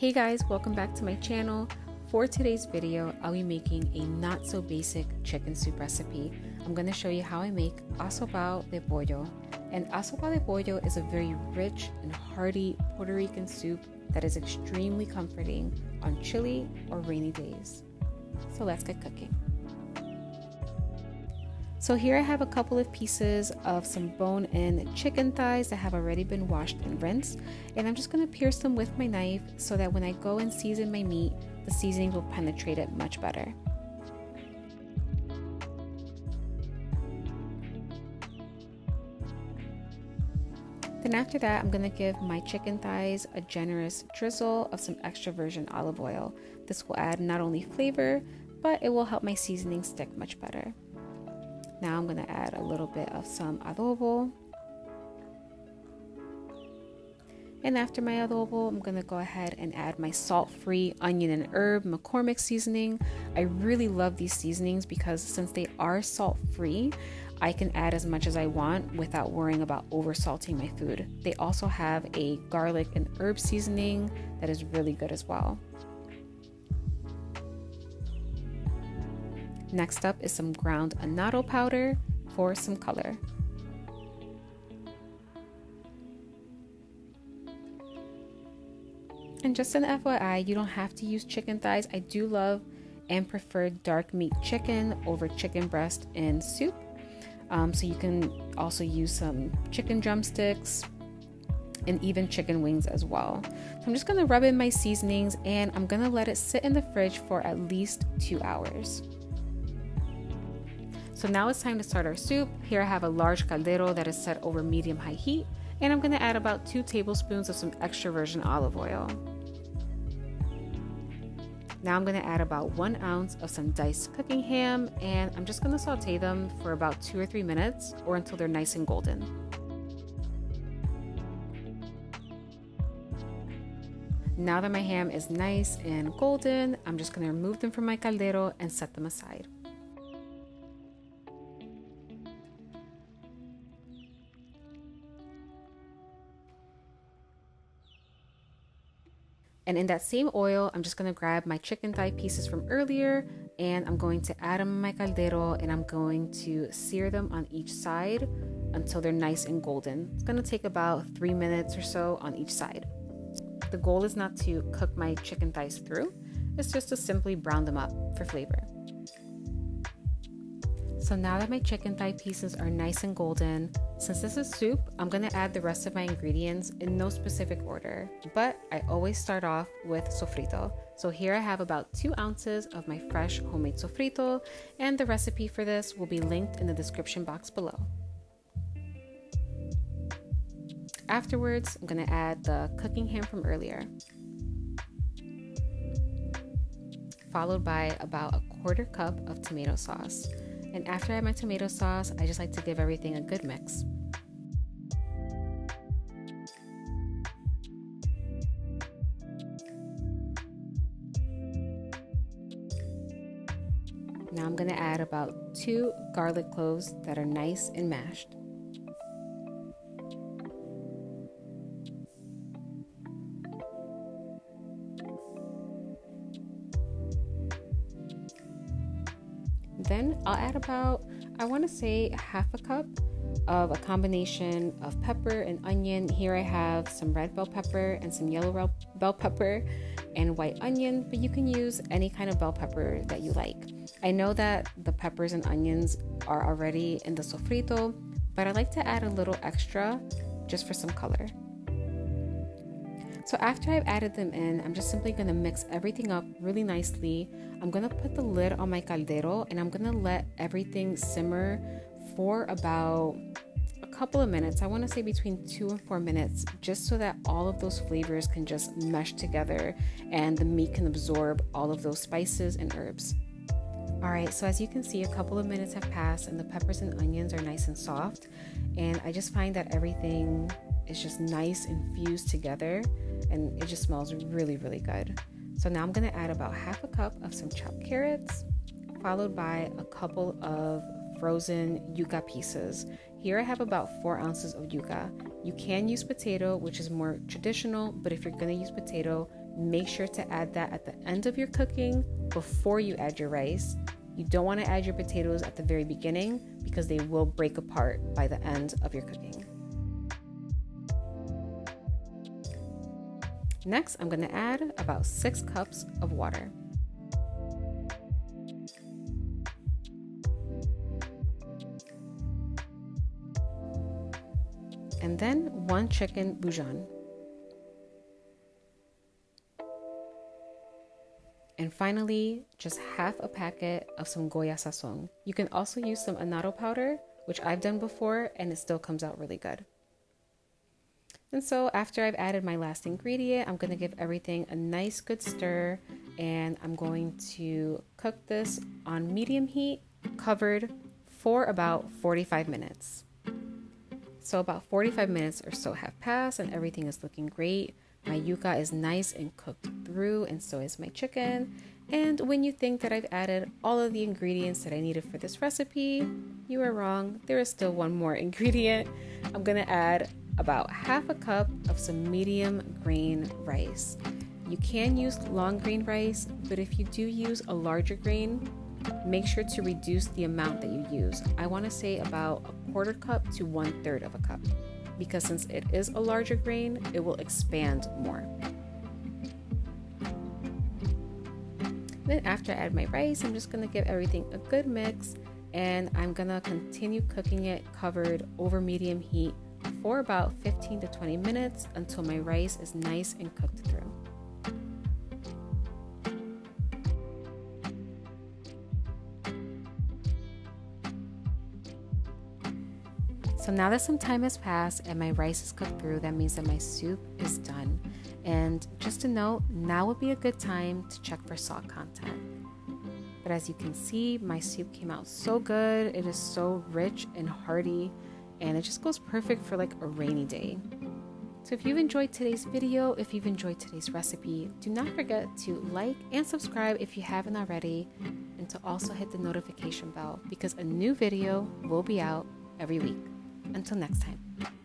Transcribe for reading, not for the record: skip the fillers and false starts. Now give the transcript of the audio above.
Hey guys, welcome back to my channel. For today's video, I'll be making a not so basic chicken soup recipe. I'm going to show you how I make asopao de pollo. And asopao de pollo is a very rich and hearty Puerto Rican soup that is extremely comforting on chilly or rainy days. So let's get cooking. So here I have a couple of pieces of some bone-in chicken thighs that have already been washed and rinsed, and I'm just going to pierce them with my knife so that when I go and season my meat, the seasoning will penetrate it much better. Then after that, I'm going to give my chicken thighs a generous drizzle of some extra virgin olive oil. This will add not only flavor, but it will help my seasoning stick much better. Now I'm going to add a little bit of some adobo. And after my adobo, I'm going to go ahead and add my salt-free onion and herb McCormick seasoning. I really love these seasonings because since they are salt-free, I can add as much as I want without worrying about over-salting my food. They also have a garlic and herb seasoning that is really good as well. Next up is some ground annatto powder for some color. And just an FYI, you don't have to use chicken thighs. I do love and prefer dark meat chicken over chicken breast in soup. So you can also use some chicken drumsticks and even chicken wings as well. So I'm just going to rub in my seasonings and I'm going to let it sit in the fridge for at least 2 hours. So now it's time to start our soup. Here I have a large caldero that is set over medium-high heat, and I'm gonna add about 2 tablespoons of some extra virgin olive oil. Now I'm gonna add about 1 ounce of some diced cooking ham, and I'm just gonna saute them for about 2 or 3 minutes or until they're nice and golden. Now that my ham is nice and golden, I'm just gonna remove them from my caldero and set them aside. And in that same oil, I'm just going to grab my chicken thigh pieces from earlier, and I'm going to add them in my caldero, and I'm going to sear them on each side until they're nice and golden. It's going to take about 3 minutes or so on each side. The goal is not to cook my chicken thighs through, it's just to simply brown them up for flavor. So now that my chicken thigh pieces are nice and golden, since this is soup, I'm going to add the rest of my ingredients in no specific order, but I always start off with sofrito. So here I have about 2 ounces of my fresh homemade sofrito, and the recipe for this will be linked in the description box below. Afterwards, I'm going to add the cooking ham from earlier, followed by about 1/4 cup of tomato sauce. And after I add my tomato sauce, I just like to give everything a good mix. Now I'm going to add about 2 garlic cloves that are nice and mashed. Then I'll add about, I want to say 1/2 cup of a combination of pepper and onion. Here I have some red bell pepper and some yellow bell pepper and white onion, but you can use any kind of bell pepper that you like. I know that the peppers and onions are already in the sofrito, but I like to add a little extra just for some color. So after I've added them in, I'm just simply going to mix everything up really nicely. I'm going to put the lid on my caldero and I'm going to let everything simmer for about a couple of minutes. I want to say between 2 and 4 minutes, just so that all of those flavors can just mesh together and the meat can absorb all of those spices and herbs. Alright, so as you can see, a couple of minutes have passed and the peppers and onions are nice and soft, and I just find that everything is just nice and fused together and it just smells really, really good. So now I'm going to add about 1/2 cup of some chopped carrots, followed by a couple of frozen yuca pieces. Here I have about 4 ounces of yuca. You can use potato, which is more traditional, but if you're going to use potato, Make sure to add that at the end of your cooking before you add your rice. You don't want to add your potatoes at the very beginning because they will break apart by the end of your cooking. Next, I'm going to add about 6 cups of water. And then 1 chicken bouillon. And finally, just half a packet of some Goya Sazón. You can also use some annatto powder, which I've done before, and it still comes out really good. And so after I've added my last ingredient, I'm gonna give everything a nice good stir, and I'm going to cook this on medium heat, covered, for about 45 minutes. So about 45 minutes or so have passed and everything is looking great. My yuca is nice and cooked through, and so is my chicken. And when you think that I've added all of the ingredients that I needed for this recipe, you are wrong. There is still one more ingredient. I'm gonna add about half a cup of some medium grain rice. You can use long grain rice, but if you do use a larger grain, make sure to reduce the amount that you use. I wanna say about 1/4 cup to 1/3 of a cup. Because since it is a larger grain, it will expand more. Then after I add my rice, I'm just gonna give everything a good mix, and I'm gonna continue cooking it covered over medium heat for about 15 to 20 minutes until my rice is nice and cooked through. So now that some time has passed and my rice is cooked through, that means that my soup is done. And just to note, now would be a good time to check for salt content. But as you can see, my soup came out so good. It is so rich and hearty, and it just goes perfect for like a rainy day. So if you've enjoyed today's video, if you've enjoyed today's recipe, do not forget to like and subscribe if you haven't already, and to also hit the notification bell because a new video will be out every week. Until next time.